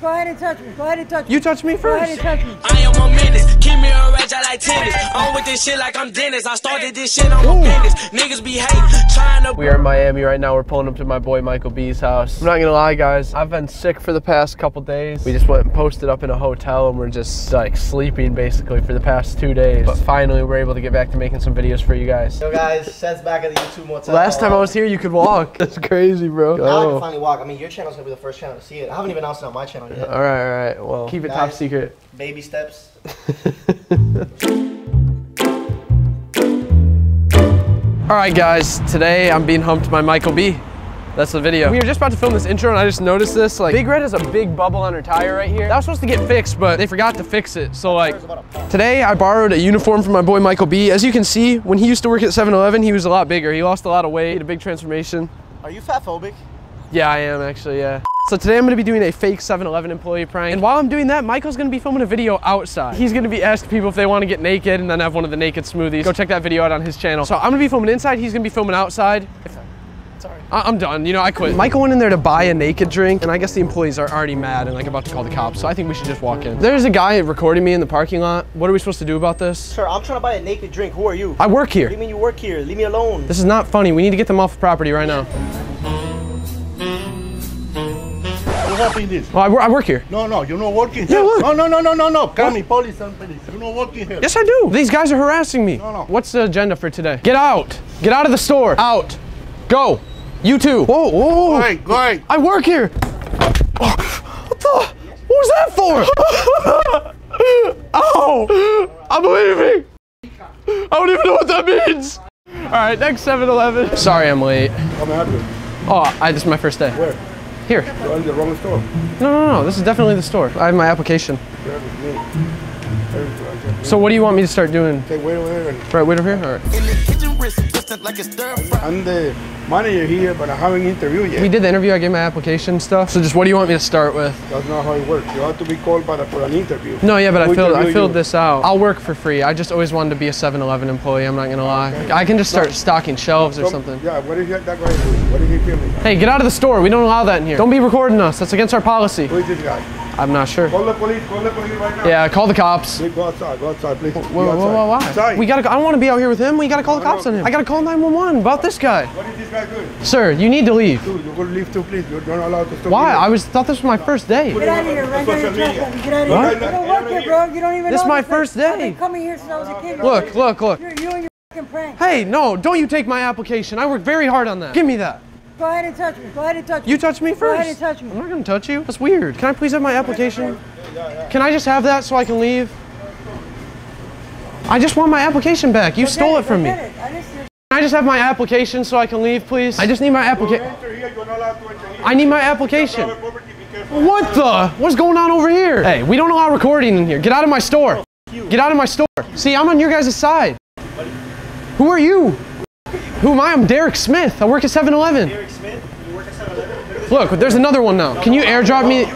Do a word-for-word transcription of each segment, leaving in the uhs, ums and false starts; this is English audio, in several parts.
Go ahead and touch me. Go ahead and touch me. You touch me first. Go ahead and touch me. I am one minute. Keep me on rage. I like tennis. I'm with this shit like I'm Dennis. I started this shit on my business. Niggas be hate. Trying to. We are in Miami right now. We're pulling up to my boy Michael B's house. I'm not gonna lie, guys. I've been sick for the past couple days. We just went and posted up in a hotel and we're just like sleeping basically for the past two days. But finally, we're able to get back to making some videos for you guys. Yo, guys, Seth's back at the YouTube more time. Last time I was here, you could walk. That's crazy, bro. Now oh. I can finally walk. I mean, your channel's gonna be the first channel to see it. I haven't even announced it on my channel yet. All right, all right. Well, keep it guys, top secret. Baby steps. All right, guys. Today I'm being humped by Michael B. That's the video. We were just about to film this intro and I just noticed this. Like, Big Red has a big bubble on her tire right here. That was supposed to get fixed, but they forgot to fix it. So like, today I borrowed a uniform from my boy Michael B. As you can see, when he used to work at seven eleven, he was a lot bigger. He lost a lot of weight, he had a big transformation. Are you fatphobic? Yeah, I am actually, yeah. So today I'm gonna be doing a fake seven eleven employee prank. And while I'm doing that, Michael's gonna be filming a video outside. He's gonna be asking people if they wanna get naked and then have one of the naked smoothies. Go check that video out on his channel. So I'm gonna be filming inside, he's gonna be filming outside. If Sorry. I'm done, you know, I quit. Michael went in there to buy a naked drink, and I guess the employees are already mad and like about to call the cops, so I think we should just walk in. There's a guy recording me in the parking lot. What are we supposed to do about this? Sir, I'm trying to buy a naked drink. Who are you? I work here. What do you mean you work here? Leave me alone. This is not funny. We need to get them off the property right now. What happened is? Well, I, wor I work here. No, no, you're not working here. Yeah, look. No, no, no, no, no, no. Call me, police and police. You're not working here. Yes, I do. These guys are harassing me. No, no. What's the agenda for today? Get out. Get out of the store. Out. Go. You too. Whoa, whoa, whoa. Go ahead, go ahead. I work here. Oh, what the? What was that for? Ow. I'm leaving. I don't even know what that means. All right, next seven eleven. Sorry I'm late. How may I help you? Oh, I, this is my first day. Where? Here. You're in the wrong store. No, no, no. This is definitely the store. I have my application. So what do you want me to start doing? Okay, wait over here. Right, wait over here? All right. I'm the manager here, but I haven't interviewed yet. We did the interview. I gave my application stuff. So just what do you want me to start with? That's not how it works. You have to be called by the, for an interview. No, yeah, but we I filled, I filled this out. I'll work for free. I just always wanted to be a seven eleven employee. I'm not going to lie. Okay. I can just start no. stocking shelves Some, or something. Yeah, what is that guy doing? What is he filming? Hey, get out of the store. We don't allow that in here. Don't be recording us. That's against our policy. Who is this guy? I'm not sure. Call the police, call the police right now. Yeah, call the cops. Please go outside, go outside, please. Whoa, whoa, whoa, why? Outside. We gotta, I don't wanna be out here with him. We gotta call the cops on him. I gotta call nine one one about this guy. What is this guy doing? Sir, you need to leave. Dude, you're gonna leave too, please. You're not allowed to stop. Why? I was, thought this was my first day. Get out of here, right now. Get out of here. You don't work here, bro. You don't even know. This is my first day. I've been coming here since I was a kid. Look, look, look. You're, you and your fucking prank. Hey, no, don't you take my application. I worked very hard on that. Give me that. Go ahead and touch me. Go ahead and touch me. You touch me first. Go ahead and touch me. I'm not gonna touch you. That's weird. Can I please have my application? Can I just have that so I can leave? I just want my application back. You stole it from me. Can I just have my application so I can leave, please? I just need my application. I need my application. What the? What's going on over here? Hey, we don't allow recording in here. Get out of my store. Get out of my store. See, I'm on your guys' side. Who are you? Who am I? I'm Derek Smith. I work at seven eleven. Derek Smith? You work at seven eleven? Look, there's another one now. Can you airdrop me?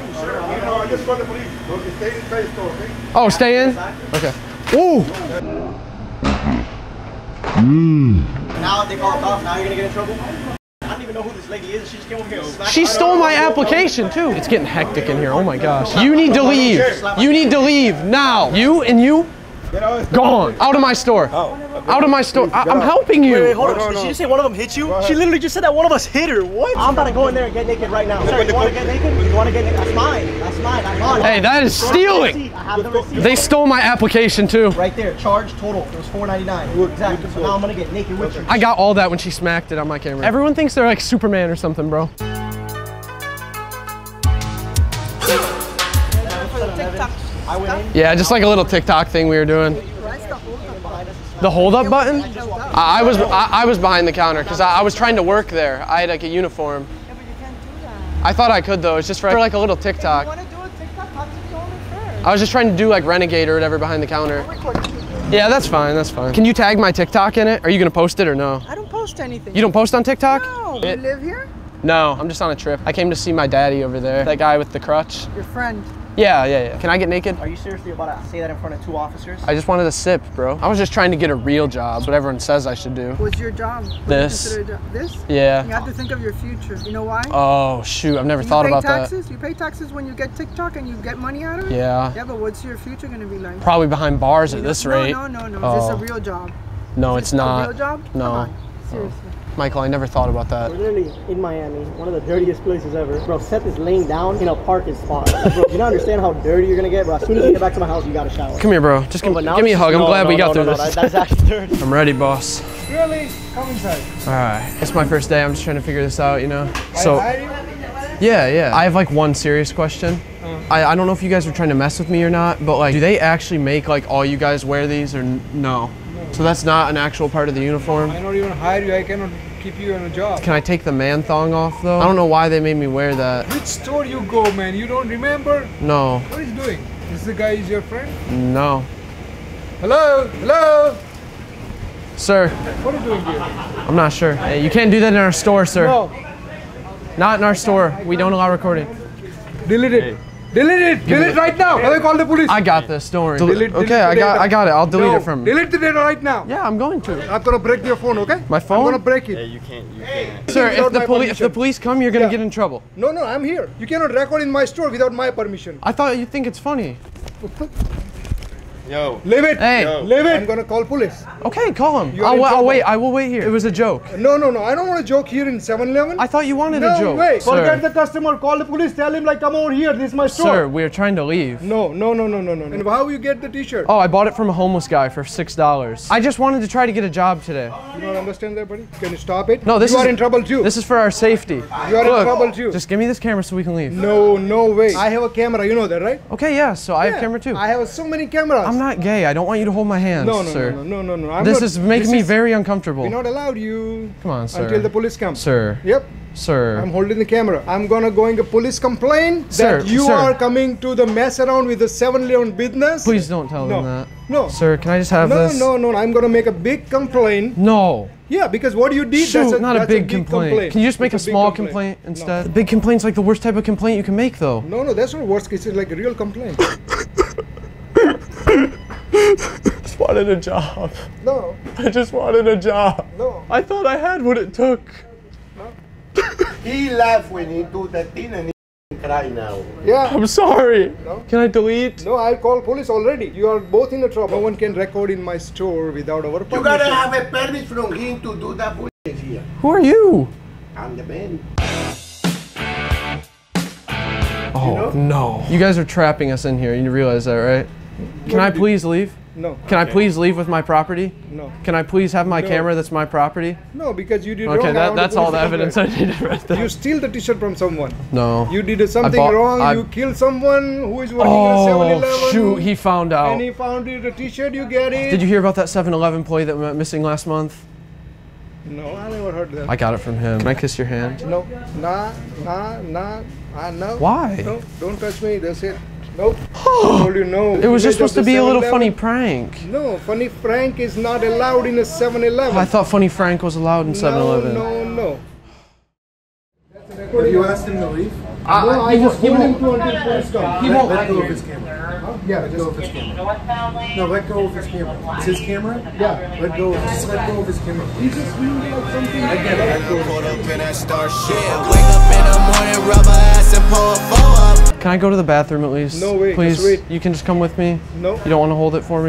Oh, stay in? Okay. Ooh! Now if they call the cops, now you're gonna get in trouble? I don't even know who this lady is. She just came over here. She stole my application too. It's getting hectic in here. Oh my gosh. You need to leave. You need to leave now. You and you? Gone. Out of my store. Out of my store. I I'm helping you. Wait, wait, hold on. Did she just say one of them hit you? She literally just said that one of us hit her. What? I'm about to go in there and get naked right now. Sir, you want to get naked? You want to get naked? That's mine. That's mine. That's mine. Hey, that is stealing. I have the receipt. They stole my application too. Right there. Charge total. It was four ninety-nine. Exactly. So now I'm going to get naked with you. I got all that when she smacked it on my camera. Everyone thinks they're like Superman or something, bro. Yeah, just like a little TikTok thing we were doing. The hold up button? I, I was I, I was behind the counter because I, I was trying to work there. I had like a uniform. Yeah, but you can't do that. I thought I could though. It's just for, for like a little TikTok. If you want to do a TikTok, how do you hold it first? I was just trying to do like Renegade or whatever behind the counter. Yeah, that's fine. That's fine. Can you tag my TikTok in it? Are you gonna post it or no? I don't post anything. You don't post on TikTok? No. It, you live here? No, I'm just on a trip. I came to see my daddy over there. That guy with the crutch. Your friend. Yeah, yeah, yeah. Can I get naked? Are you seriously about to say that in front of two officers? I just wanted a sip, bro. I was just trying to get a real job. That's what everyone says I should do. What's your job? What this. You job? This? Yeah. You have to think of your future. You know why? Oh, shoot. I've never you thought about taxes? that. You pay taxes when you get TikTok and you get money out of it? Yeah. Yeah, but what's your future going to be like? Probably behind bars you at know? this rate. No, no, no, no. Oh. Is this a real job? No, it's not. A real job? No. Come on. Seriously. Michael, I never thought about that. We're literally in Miami, one of the dirtiest places ever. Bro, Seth is laying down in a parking spot. Like, bro, you don't understand how dirty you're gonna get, bro. As soon as you get back to my house, you gotta shower. Come here, bro. Just oh, give, give me a hug. I'm no, glad no, we got no, through no, this. No, that's actually dirty. I'm ready, boss. Really? Come inside. All right. It's my first day. I'm just trying to figure this out, you know? So, yeah, yeah. I have like one serious question. I, I don't know if you guys were trying to mess with me or not, but like, do they actually make like all you guys wear these or no? So that's not an actual part of the uniform? I don't even hire you, I cannot keep you on a job. Can I take the man thong off though? I don't know why they made me wear that. Which store you go, man? You don't remember? No. What is doing? Is the guy is your friend? No. Hello? Hello? Sir. What are you doing here? I'm not sure. Hey, you can't do that in our store, sir. No. Not in our store. We don't allow recording. Delete it. Hey. Delete it! Delete it right now! Have I called the police? I got this, don't worry. Del delete, delete okay, I got, I got it. I'll delete no, it from you. Delete the data right now. Yeah, I'm going to. I'm gonna break your phone, okay? My phone? I'm gonna break it. Yeah, you can't, you can't. Sir, if the, if the police come, you're gonna yeah. get in trouble. No, no, I'm here. You cannot record in my store without my permission. I thought you think it's funny. Yo. Leave it! Hey. Yo. Leave it! I'm gonna call police. Okay, call him. I'll, I'll wait. I will wait here. It was a joke. No, no, no. I don't want to joke here in seven eleven. I thought you wanted no, a joke. No, wait. Forget the customer. Call the police. Tell him, like, come over here. This is my store. Sir, we're trying to leave. No, no, no, no, no, no. And how you get the t-shirt? Oh, I bought it from a homeless guy for six dollars. I just wanted to try to get a job today. You don't understand that, buddy? Can you stop it? No, this you is- You are in trouble, too. This is for our safety. You are Look, in trouble, too. Just give me this camera so we can leave. No, no way. I have a camera. You know that, right? Okay, yeah. So yeah. I have a camera, too. I have so many cameras. I'm not gay. I don't want you to hold my hand, no, no, sir. No, no, no, no, no. I'm this not, is making this me is, very uncomfortable. We're not allowed you. Come on, sir. Until the police come. Sir. Yep. Sir. I'm holding the camera. I'm gonna going to police complaint sir, that you sir. are coming to the mess around with the seven eleven business. Please don't tell no. them that. No. Sir, can I just have no, this? No, no, no. I'm gonna make a big complaint. No. Yeah, because what you did, Shoot, that's a, not that's a, big, a big complaint. complaint. Can you just make it's a small complaint, complaint instead? No. The big complaint's like the worst type of complaint you can make, though. No, no, that's not worst. It's like a real complaint. Just wanted a job. No. I just wanted a job. No. I thought I had what it took. No. He laughed when he do that thing and he cry now. Yeah. I'm sorry. No. Can I delete? No, I called police already. You are both in the trouble. No one can record in my store without our permission. You gotta have a permit from him to do that bullshit here. Who are you? I'm the man. Oh, you know? no. You guys are trapping us in here. You realize that, right? Can what I please you? leave? No. Can okay. I please leave with my property? No. Can I please have my no. camera that's my property? No, because you did okay, wrong. Okay, that, that's all the evidence I needed right there. You steal the t-shirt from someone. No. You did something bought, wrong. I... You killed someone who is working oh, at seven eleven. Shoot, he found out. And he found you the t-shirt, you get it. Did you hear about that seven eleven employee that went missing last month? No, I never heard that. I got it from him. Can I kiss your hand? No. Nah, nah, nah, I know. Why? No, don't touch me, that's it. Nope. I told you no. It was just supposed to be a little funny prank. No, funny prank is not allowed in a seven eleven. I thought funny prank was allowed in seven eleven. No, no, no. You asked him to leave? I, no, I just told him to until police come. He won't let go of his camera. Huh? Yeah, let go of his camera. No, let go of his camera. It's his camera? Yeah. Let go of his camera. He's just really up something. I get it. Let go of his camera. Can I go to the bathroom at least? No way. Please, you can just come with me. No. You don't want to hold it for me?